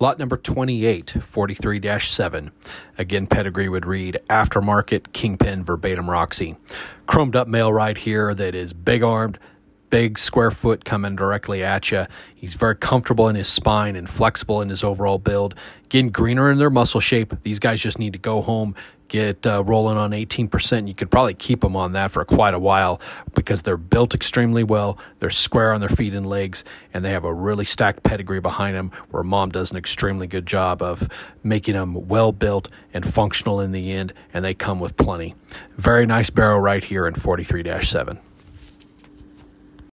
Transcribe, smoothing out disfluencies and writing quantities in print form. Lot number 28, 43-7. Again, pedigree would read Aftermarket Kingpin Verbatim Roxy. Chromed up male right here that is big-armed, big square foot coming directly at you. He's very comfortable in his spine and flexible in his overall build. Getting greener in their muscle shape. These guys just need to go home, get rolling on 18%. You could probably keep them on that for quite a while because they're built extremely well. They're square on their feet and legs, and they have a really stacked pedigree behind them where mom does an extremely good job of making them well-built and functional in the end, and they come with plenty. Very nice barrel right here in 43-7.